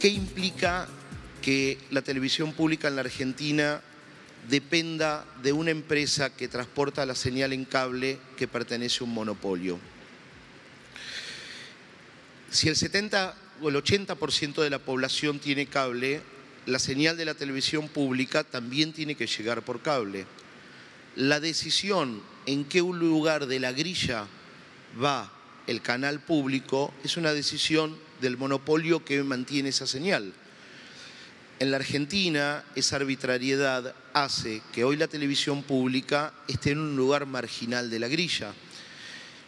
¿Qué implica que la televisión pública en la Argentina dependa de una empresa que transporta la señal en cable que pertenece a un monopolio? Si el 70 o el 80% de la población tiene cable, la señal de la televisión pública también tiene que llegar por cable. La decisión en qué lugar de la grilla va el canal público es una decisión del monopolio que mantiene esa señal. En la Argentina, esa arbitrariedad hace que hoy la televisión pública esté en un lugar marginal de la grilla.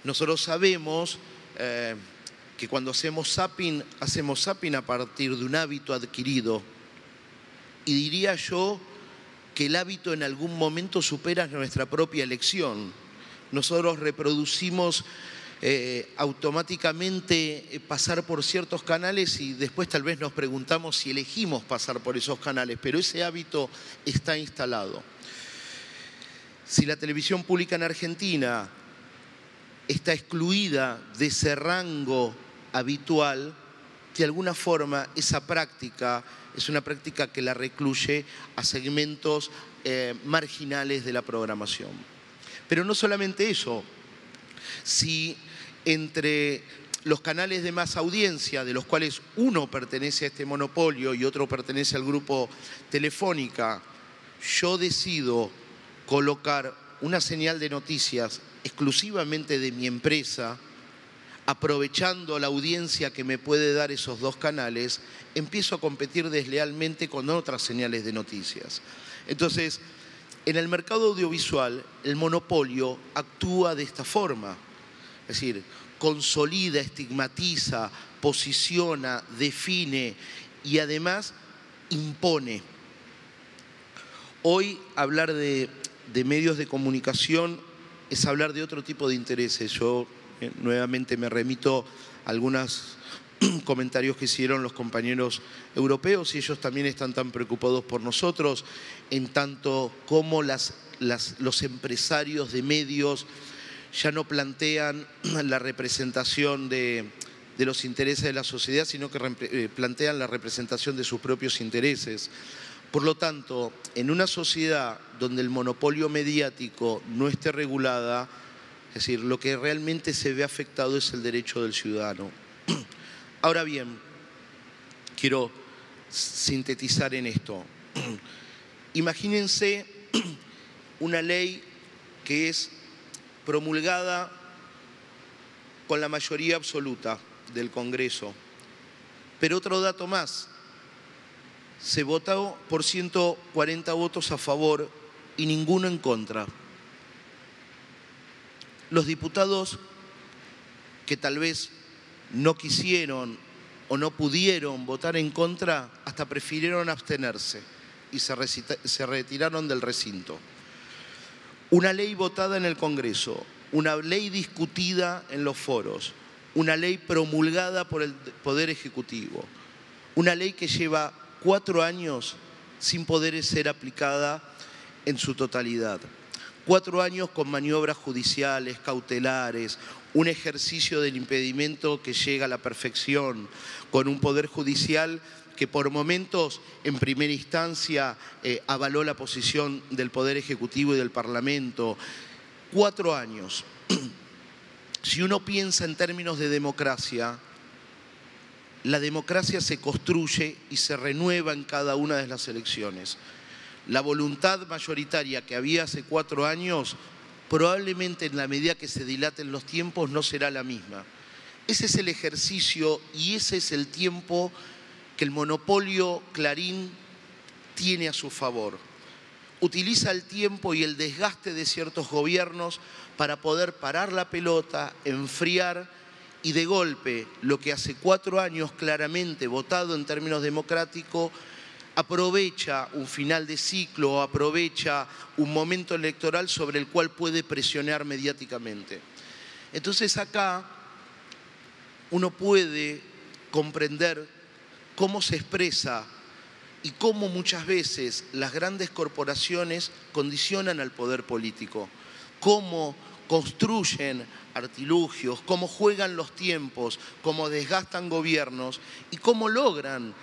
Nosotros sabemos que cuando hacemos zapping a partir de un hábito adquirido. Y diría yo que el hábito en algún momento supera nuestra propia elección. Nosotros reproducimos automáticamente pasar por ciertos canales y después tal vez nos preguntamos si elegimos pasar por esos canales, pero ese hábito está instalado. Si la televisión pública en Argentina está excluida de ese rango habitual, de alguna forma esa práctica es una práctica que la recluye a segmentos marginales de la programación. Pero no solamente eso, si entre los canales de más audiencia, de los cuales uno pertenece a este monopolio y otro pertenece al grupo Telefónica, yo decido colocar una señal de noticias exclusivamente de mi empresa, aprovechando la audiencia que me puede dar esos dos canales, empiezo a competir deslealmente con otras señales de noticias. Entonces, en el mercado audiovisual, el monopolio actúa de esta forma. Es decir, consolida, estigmatiza, posiciona, define y además impone. Hoy hablar de medios de comunicación es hablar de otro tipo de intereses. Yo nuevamente me remito a algunos comentarios que hicieron los compañeros europeos y ellos también están tan preocupados por nosotros en tanto como los empresarios de medios ya no plantean la representación de los intereses de la sociedad, sino que plantean la representación de sus propios intereses. Por lo tanto, en una sociedad donde el monopolio mediático no esté regulada, es decir, lo que realmente se ve afectado es el derecho del ciudadano. Ahora bien, quiero sintetizar en esto. Imagínense una ley que es promulgada con la mayoría absoluta del Congreso. Pero otro dato más, se votó por 140 votos a favor y ninguno en contra. Los diputados que tal vez no quisieron o no pudieron votar en contra, hasta prefirieron abstenerse y se retiraron del recinto. Una ley votada en el Congreso, una ley discutida en los foros, una ley promulgada por el Poder Ejecutivo, una ley que lleva 4 años sin poder ser aplicada en su totalidad. 4 años con maniobras judiciales, cautelares, un ejercicio del impedimento que llega a la perfección, con un poder judicial que por momentos en primera instancia avaló la posición del Poder Ejecutivo y del Parlamento. 4 años. Si uno piensa en términos de democracia, la democracia se construye y se renueva en cada una de las elecciones. La voluntad mayoritaria que había hace 4 años, probablemente en la medida que se dilaten los tiempos, no será la misma. Ese es el ejercicio y ese es el tiempo que el monopolio Clarín tiene a su favor. Utiliza el tiempo y el desgaste de ciertos gobiernos para poder parar la pelota, enfriar y de golpe lo que hace 4 años claramente votado en términos democráticos aprovecha un final de ciclo o aprovecha un momento electoral sobre el cual puede presionar mediáticamente. Entonces acá uno puede comprender cómo se expresa y cómo muchas veces las grandes corporaciones condicionan al poder político, cómo construyen artilugios, cómo juegan los tiempos, cómo desgastan gobiernos y cómo logran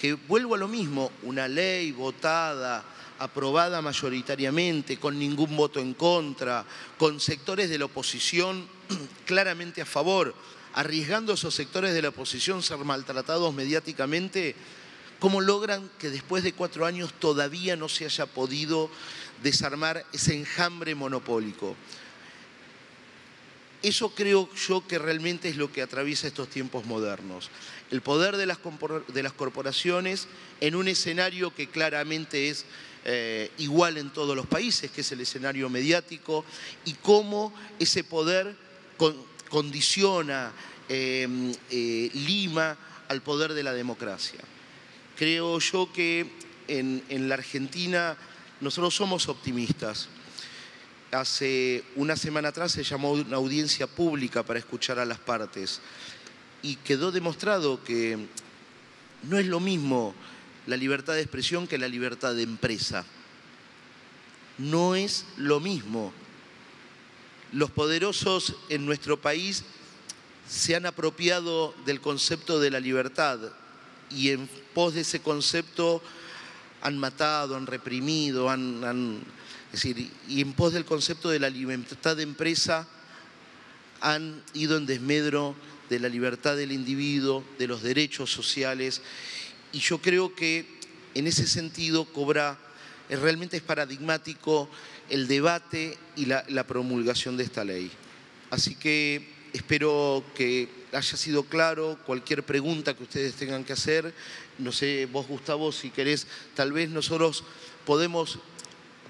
que vuelvo a lo mismo, una ley votada, aprobada mayoritariamente, con ningún voto en contra, con sectores de la oposición claramente a favor, arriesgando a esos sectores de la oposición ser maltratados mediáticamente, ¿cómo logran que después de 4 años todavía no se haya podido desarmar ese enjambre monopólico? Eso creo yo que realmente es lo que atraviesa estos tiempos modernos. El poder de las corporaciones en un escenario que claramente es igual en todos los países, que es el escenario mediático, y cómo ese poder condiciona, lima al poder de la democracia. Creo yo que en la Argentina nosotros somos optimistas. Hace una semana atrás se llamó una audiencia pública para escuchar a las partes y quedó demostrado que no es lo mismo la libertad de expresión que la libertad de empresa. No es lo mismo. Los poderosos en nuestro país se han apropiado del concepto de la libertad y en pos de ese concepto han matado, han reprimido, es decir, y en pos del concepto de la libertad de empresa han ido en desmedro de la libertad del individuo, de los derechos sociales, y yo creo que en ese sentido realmente es paradigmático el debate y la promulgación de esta ley. Así que espero que haya sido claro. Cualquier pregunta que ustedes tengan que hacer, no sé, vos Gustavo, si querés, tal vez nosotros podemos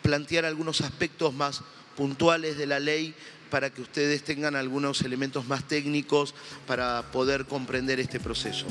plantear algunos aspectos más puntuales de la ley para que ustedes tengan algunos elementos más técnicos para poder comprender este proceso.